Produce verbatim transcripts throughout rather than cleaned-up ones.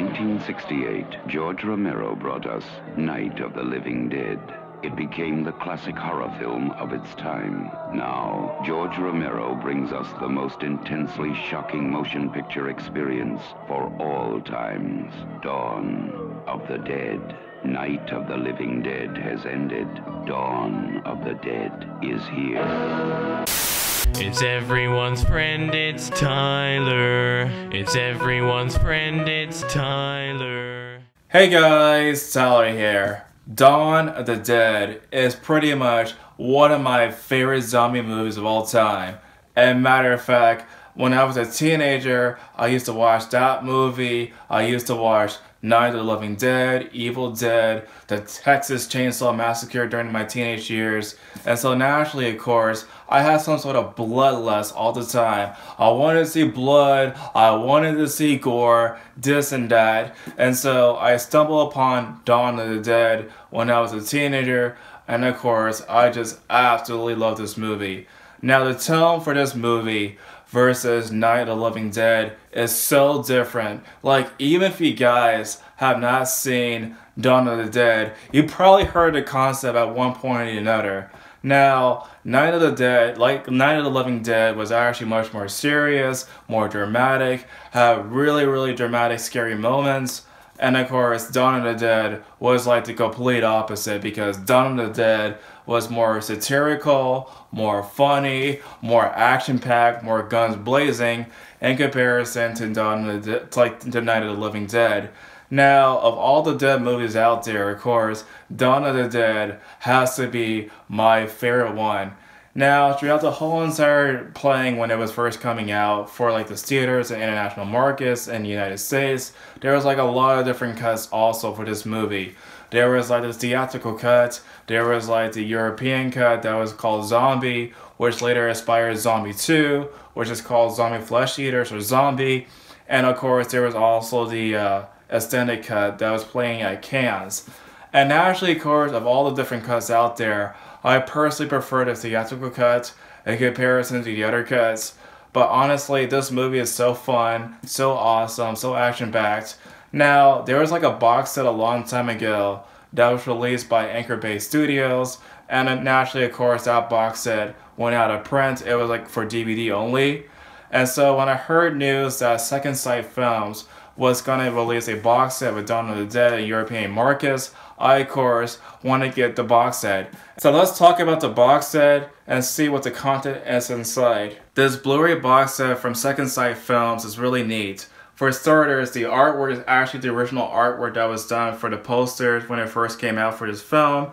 nineteen sixty-eight, George Romero brought us Night of the Living Dead. It became the classic horror film of its time. Now, George Romero brings us the most intensely shocking motion picture experience for all times. Dawn of the Dead. Night of the Living Dead has ended. Dawn of the Dead is here. It's everyone's friend, it's Tyler. It's everyone's friend, it's Tyler. Hey guys, Tyler here. Dawn of the Dead is pretty much one of my favorite zombie movies of all time. And matter of fact, when I was a teenager, I used to watch that movie. I used to watch Night of the Living Dead, Evil Dead, the Texas Chainsaw Massacre during my teenage years. And so naturally, of course, I had some sort of bloodlust all the time. I wanted to see blood, I wanted to see gore, this and that. And so I stumbled upon Dawn of the Dead when I was a teenager. And of course, I just absolutely love this movie. Now the tone for this movie versus Night of the Living Dead is so different. Like, even if you guys have not seen Dawn of the Dead, you probably heard the concept at one point or another. Now, Night of the Dead, like Night of the Living Dead, was actually much more serious, more dramatic, had really, really dramatic, scary moments. And of course, Dawn of the Dead was like the complete opposite, because Dawn of the Dead was more satirical, more funny, more action-packed, more guns blazing in comparison to Dawn of the De- to like the Night of the Living Dead. Now, of all the Dead movies out there, of course, Dawn of the Dead has to be my favorite one. Now, throughout the whole entire playing when it was first coming out for like the theaters and international markets in the United States, there was like a lot of different cuts also for this movie. There was like the theatrical cut, there was like the European cut that was called Zombie, which later inspired Zombie two, which is called Zombie Flesh Eaters or Zombie. And of course, there was also the uh, extended cut that was playing at Cannes. And actually, of course, of all the different cuts out there, I personally prefer the theatrical cut in comparison to the other cuts. But honestly, this movie is so fun, so awesome, so action-packed. Now, there was like a box set a long time ago that was released by Anchor Bay Studios. And naturally, of course, that box set went out of print. It was like for D V D only. And so when I heard news that Second Sight Films was going to release a box set with Dawn of the Dead in European markets, I, of course, want to get the box set. So let's talk about the box set and see what the content is inside. This Blu-ray box set from Second Sight Films is really neat. For starters, the artwork is actually the original artwork that was done for the posters when it first came out for this film.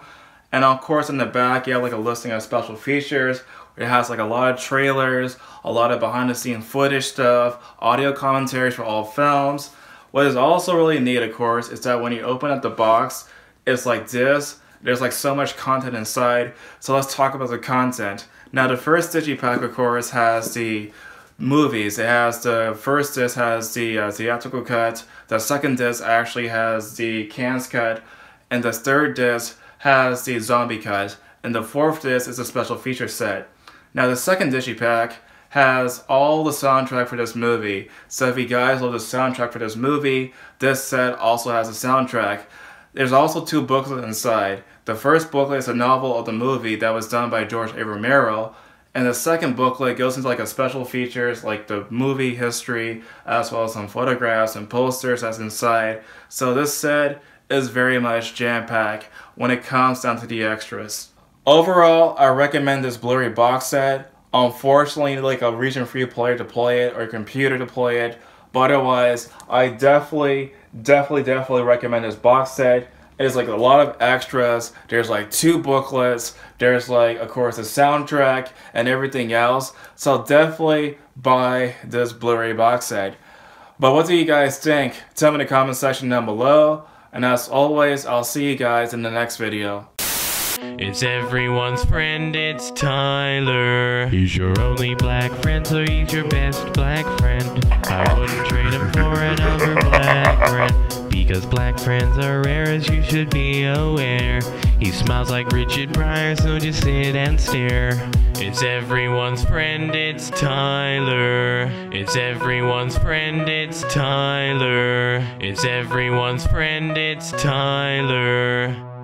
And of course, in the back, you have like a listing of special features. It has like a lot of trailers, a lot of behind-the-scenes footage stuff, audio commentaries for all films. What is also really neat, of course, is that when you open up the box, it's like this. There's like so much content inside. So let's talk about the content. Now the first Digipack, of course, has the movies. It has the first disc has the uh, theatrical cut. The second disc actually has the Cannes cut. And the third disc has the Zombie cut. And the fourth disc is a special feature set. Now the second Digipack has all the soundtrack for this movie. So if you guys love the soundtrack for this movie, this set also has a soundtrack. There's also two booklets inside. The first booklet is a novel of the movie that was done by George A. Romero, and the second booklet goes into like a special features like the movie history, as well as some photographs and posters that's inside. So this set is very much jam-packed when it comes down to the extras. Overall, I recommend this Blu-ray box set. Unfortunately, you need like a region-free player to play it or a computer to play it, but otherwise, I definitely Definitely, definitely recommend this box set. It is like a lot of extras. There's like two booklets. There's like, of course, the soundtrack and everything else. So definitely buy this Blu-ray box set. But what do you guys think? Tell me in the comment section down below. And as always, I'll see you guys in the next video. It's everyone's friend, it's Tyler. He's your only black friend, so he's your best black friend. I wouldn't trade him for another black friend. Because 'Cause black friends are rare, as you should be aware. He smiles like Richard Pryor, so just sit and stare. It's everyone's friend, it's Tyler. It's everyone's friend, it's Tyler. It's everyone's friend, it's Tyler.